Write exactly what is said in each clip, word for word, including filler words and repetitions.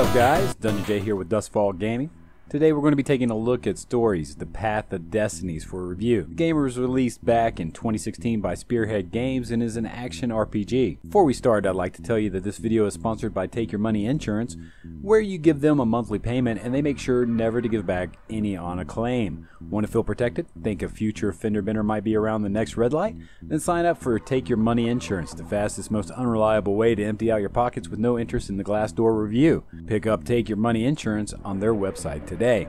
up, guys? Dungeon Jay here with Duskfall Gaming. Today we're going to be taking a look at Stories, The Path of Destinies for review. The game was released back in twenty sixteen by Spearhead Games and is an action R P G. Before we start, I'd like to tell you that this video is sponsored by Take Your Money Insurance, where you give them a monthly payment and they make sure never to give back any on a claim. Want to feel protected? Think a future fender bender might be around the next red light? Then sign up for Take Your Money Insurance, the fastest, most unreliable way to empty out your pockets with no interest in the Glassdoor review. Pick up Take Your Money Insurance on their website today. Today.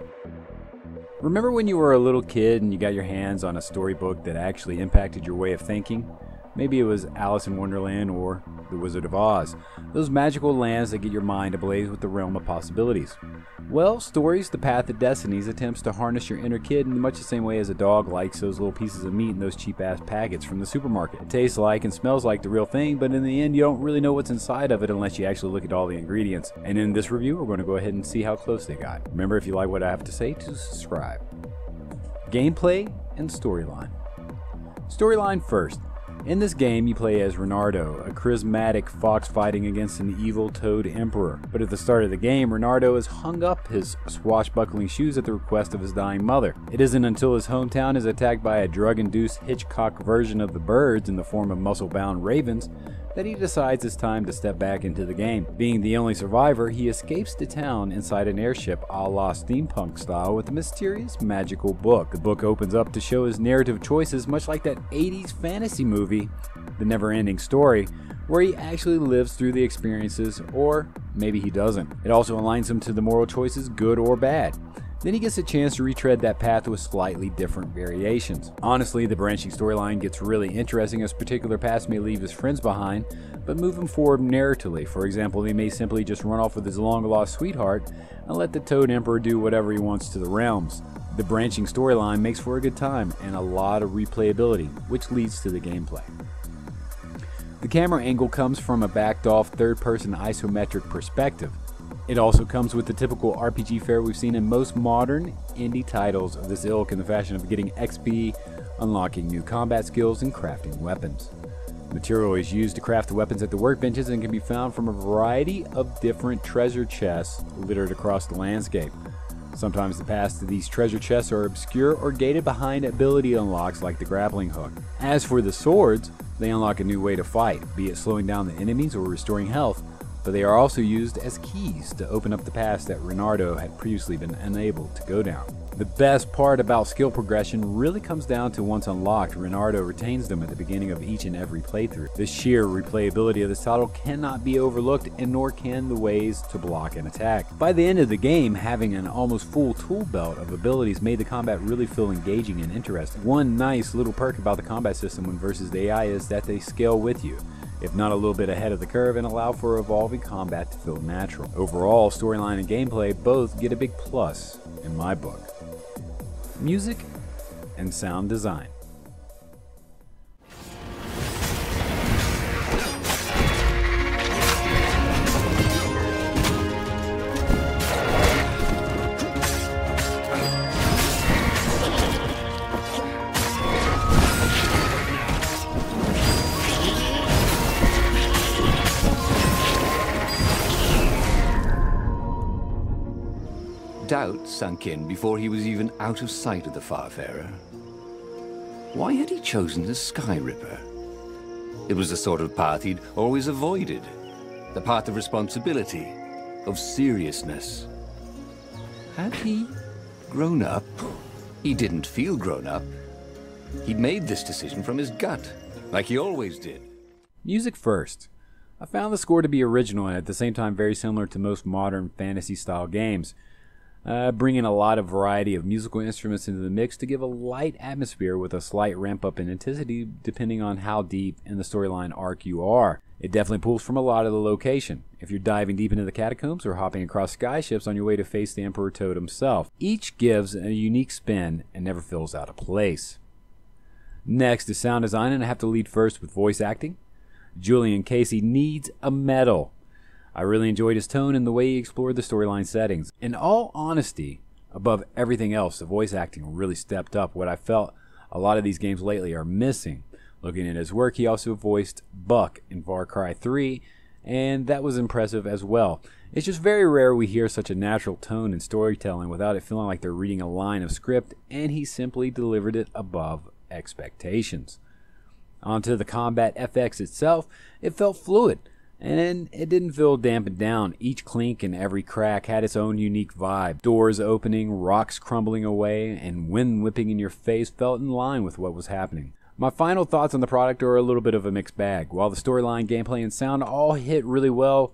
Remember when you were a little kid and you got your hands on a storybook that actually impacted your way of thinking? Maybe it was Alice in Wonderland or The Wizard of Oz. Those magical lands that get your mind ablaze with the realm of possibilities. Well, Stories, The Path of Destinies attempts to harness your inner kid in much the same way as a dog likes those little pieces of meat in those cheap-ass packets from the supermarket. It tastes like and smells like the real thing, but in the end you don't really know what's inside of it unless you actually look at all the ingredients. And in this review, we're going to go ahead and see how close they got. Remember, if you like what I have to say, to subscribe. Gameplay and storyline. Storyline first. In this game, you play as Renardo, a charismatic fox fighting against an evil toad emperor. But at the start of the game, Renardo has hung up his swashbuckling shoes at the request of his dying mother. It isn't until his hometown is attacked by a drug-induced Hitchcock version of the birds in the form of muscle-bound ravens that he decides it's time to step back into the game. Being the only survivor, he escapes the town inside an airship a la steampunk style with a mysterious magical book. The book opens up to show his narrative choices, much like that eighties fantasy movie, The Neverending Story, where he actually lives through the experiences, or maybe he doesn't. It also aligns him to the moral choices, good or bad. Then he gets a chance to retread that path with slightly different variations. Honestly, the branching storyline gets really interesting as particular paths may leave his friends behind, but move him forward narratively. For example, he may simply just run off with his long-lost sweetheart and let the Toad Emperor do whatever he wants to the realms. The branching storyline makes for a good time and a lot of replayability, which leads to the gameplay. The camera angle comes from a backed-off third-person isometric perspective. It also comes with the typical R P G fare we've seen in most modern indie titles of this ilk, in the fashion of getting X P, unlocking new combat skills, and crafting weapons. Material is used to craft the weapons at the workbenches and can be found from a variety of different treasure chests littered across the landscape. Sometimes the paths to these treasure chests are obscure or gated behind ability unlocks like the grappling hook. As for the swords, they unlock a new way to fight, be it slowing down the enemies or restoring health, but they are also used as keys to open up the paths that Renardo had previously been unable to go down. The best part about skill progression really comes down to once unlocked, Renardo retains them at the beginning of each and every playthrough. The sheer replayability of this title cannot be overlooked, and nor can the ways to block and attack. By the end of the game, having an almost full tool belt of abilities made the combat really feel engaging and interesting. One nice little perk about the combat system when versus the A I is that they scale with you, if not a little bit ahead of the curve, and allow for evolving combat to feel natural. Overall, storyline and gameplay both get a big plus in my book. Music and sound design. Doubt sunk in before he was even out of sight of the Farfarer. Why had he chosen the Sky Ripper? It was the sort of path he'd always avoided. The path of responsibility, of seriousness. Had he grown up? He didn't feel grown up. He'd made this decision from his gut, like he always did. Music first. I found the score to be original and at the same time very similar to most modern fantasy-style games. Uh, bringing a lot of variety of musical instruments into the mix to give a light atmosphere with a slight ramp up in intensity depending on how deep in the storyline arc you are. It definitely pulls from a lot of the location, if you're diving deep into the catacombs or hopping across skyships on your way to face the Emperor Toad himself. Each gives a unique spin and never feels out of place. Next is sound design, and I have to lead first with voice acting. Julian Casey needs a medal. I really enjoyed his tone and the way he explored the storyline settings. In all honesty, above everything else, the voice acting really stepped up what I felt a lot of these games lately are missing. Looking at his work, he also voiced Buck in Far Cry three and that was impressive as well. It's just very rare we hear such a natural tone in storytelling without it feeling like they're reading a line of script, and he simply delivered it above expectations. Onto the combat F X itself, it felt fluid, and it didn't feel dampened down. Each clink and every crack had its own unique vibe. Doors opening, rocks crumbling away, and wind whipping in your face felt in line with what was happening. My final thoughts on the product are a little bit of a mixed bag. While the storyline, gameplay, and sound all hit really well,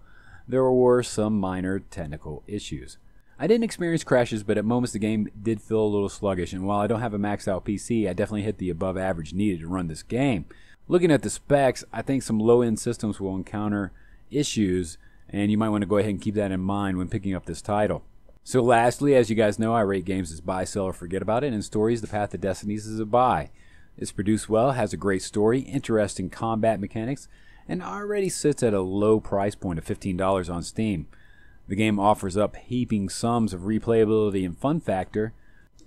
there were some minor technical issues. I didn't experience crashes, but at moments the game did feel a little sluggish, and while I don't have a maxed out P C, I definitely hit the above average needed to run this game. Looking at the specs, I think some low-end systems will encounter issues, and you might want to go ahead and keep that in mind when picking up this title. So lastly, as you guys know, I rate games as buy, sell, or forget about it, and Stories, The Path of Destinies is a buy. It's produced well, has a great story, interesting combat mechanics, and already sits at a low price point of fifteen dollars on Steam. The game offers up heaping sums of replayability and fun factor.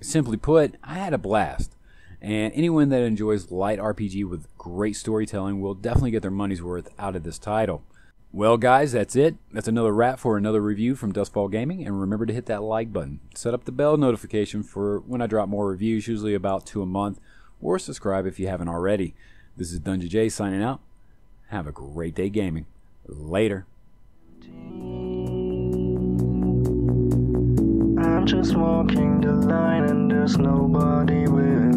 Simply put, I had a blast. And anyone that enjoys light R P G with great storytelling will definitely get their money's worth out of this title. Well guys, that's it. That's another wrap for another review from Duskfall Gaming. And remember to hit that like button. Set up the bell notification for when I drop more reviews, usually about two a month. Or subscribe if you haven't already. This is Dungeon Jay signing out. Have a great day gaming. Later. I'm just walking the line and there's nobody with